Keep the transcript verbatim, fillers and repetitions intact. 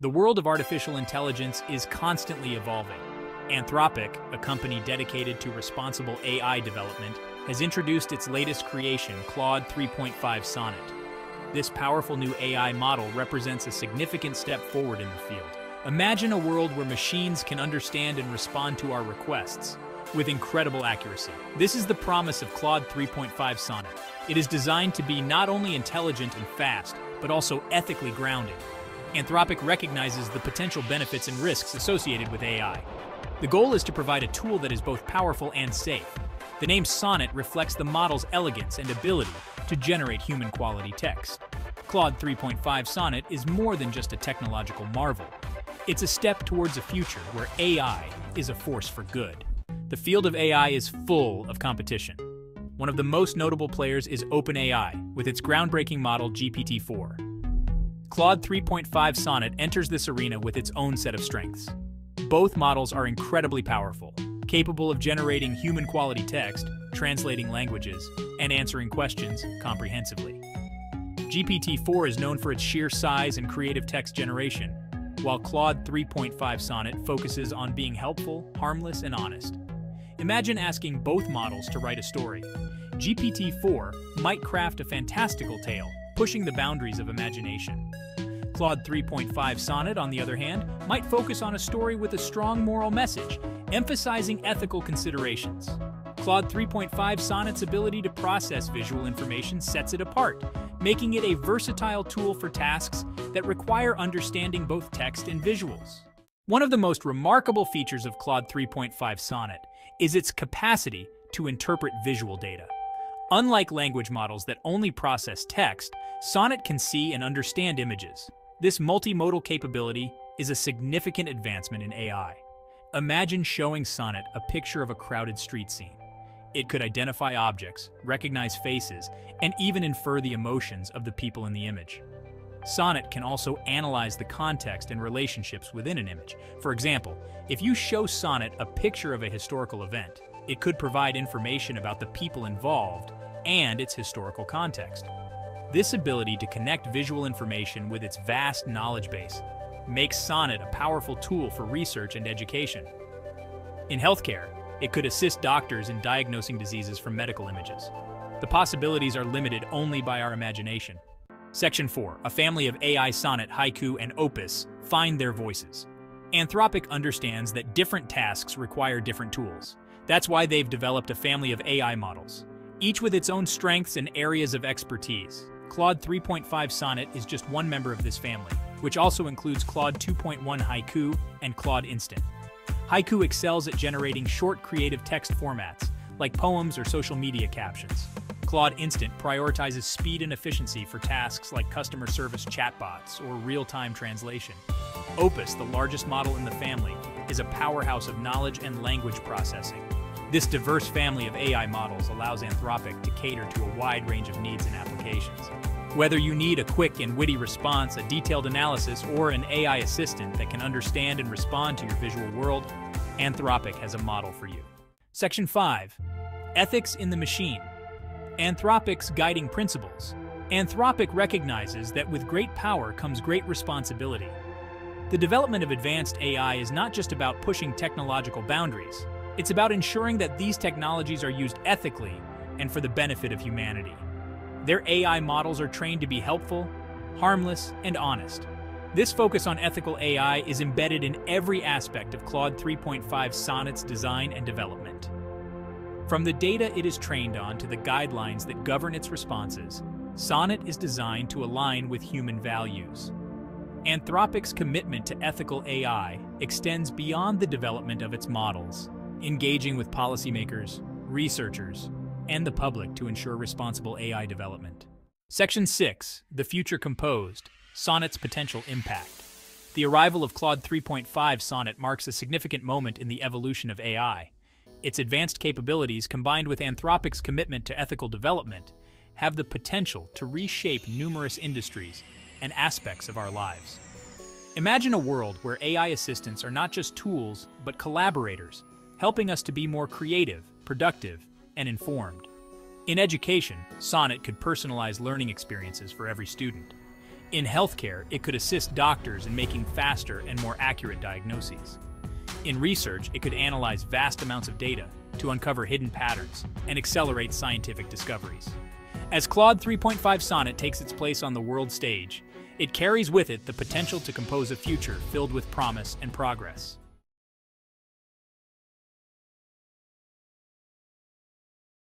The world of artificial intelligence is constantly evolving. Anthropic, a company dedicated to responsible A I development, has introduced its latest creation, Claude three point five Sonnet. This powerful new A I model represents a significant step forward in the field. Imagine a world where machines can understand and respond to our requests with incredible accuracy. This is the promise of Claude three point five Sonnet. It is designed to be not only intelligent and fast, but also ethically grounded. Anthropic recognizes the potential benefits and risks associated with A I. The goal is to provide a tool that is both powerful and safe. The name Sonnet reflects the model's elegance and ability to generate human-quality text. Claude three point five Sonnet is more than just a technological marvel. It's a step towards a future where A I is a force for good. The field of A I is full of competition. One of the most notable players is OpenAI, with its groundbreaking model G P T four. Claude three point five Sonnet enters this arena with its own set of strengths. Both models are incredibly powerful, capable of generating human-quality text, translating languages, and answering questions comprehensively. G P T four is known for its sheer size and creative text generation, while Claude three point five Sonnet focuses on being helpful, harmless, and honest. Imagine asking both models to write a story. G P T four might craft a fantastical tale, pushing the boundaries of imagination. Claude three point five Sonnet, on the other hand, might focus on a story with a strong moral message, emphasizing ethical considerations. Claude three point five Sonnet's ability to process visual information sets it apart, making it a versatile tool for tasks that require understanding both text and visuals. One of the most remarkable features of Claude three point five Sonnet is its capacity to interpret visual data. Unlike language models that only process text, Sonnet can see and understand images. This multimodal capability is a significant advancement in A I. Imagine showing Sonnet a picture of a crowded street scene. It could identify objects, recognize faces, and even infer the emotions of the people in the image. Sonnet can also analyze the context and relationships within an image. For example, if you show Sonnet a picture of a historical event, it could provide information about the people involved and its historical context. This ability to connect visual information with its vast knowledge base makes Sonnet a powerful tool for research and education. In healthcare, it could assist doctors in diagnosing diseases from medical images. The possibilities are limited only by our imagination. Section four, a family of A I Sonnet, Haiku, and Opus find their voices. Anthropic understands that different tasks require different tools. That's why they've developed a family of A I models, each with its own strengths and areas of expertise. Claude three point five Sonnet is just one member of this family, which also includes Claude two point one Haiku and Claude Instant. Haiku excels at generating short creative text formats, like poems or social media captions. Claude Instant prioritizes speed and efficiency for tasks like customer service chatbots or real-time translation. Opus, the largest model in the family, is a powerhouse of knowledge and language processing. This diverse family of A I models allows Anthropic to cater to a wide range of needs and applications. Whether you need a quick and witty response, a detailed analysis, or an A I assistant that can understand and respond to your visual world, Anthropic has a model for you. Section five, ethics in the machine. Anthropic's guiding principles. Anthropic recognizes that with great power comes great responsibility. The development of advanced A I is not just about pushing technological boundaries. It's about ensuring that these technologies are used ethically and for the benefit of humanity. Their A I models are trained to be helpful, harmless, and honest. This focus on ethical A I is embedded in every aspect of Claude three point five Sonnet's design and development. From the data it is trained on to the guidelines that govern its responses, Sonnet is designed to align with human values. Anthropic's commitment to ethical A I extends beyond the development of its models, engaging with policymakers, researchers, and the public to ensure responsible A I development. Section six, the future composed, Sonnet's potential impact. The arrival of Claude three point five Sonnet marks a significant moment in the evolution of A I. Its advanced capabilities, combined with Anthropic's commitment to ethical development, have the potential to reshape numerous industries and aspects of our lives. Imagine a world where A I assistants are not just tools, but collaborators, helping us to be more creative, productive, and informed. In education, Sonnet could personalize learning experiences for every student. In healthcare, it could assist doctors in making faster and more accurate diagnoses. In research, it could analyze vast amounts of data to uncover hidden patterns and accelerate scientific discoveries. As Claude three point five Sonnet takes its place on the world stage, it carries with it the potential to compose a future filled with promise and progress.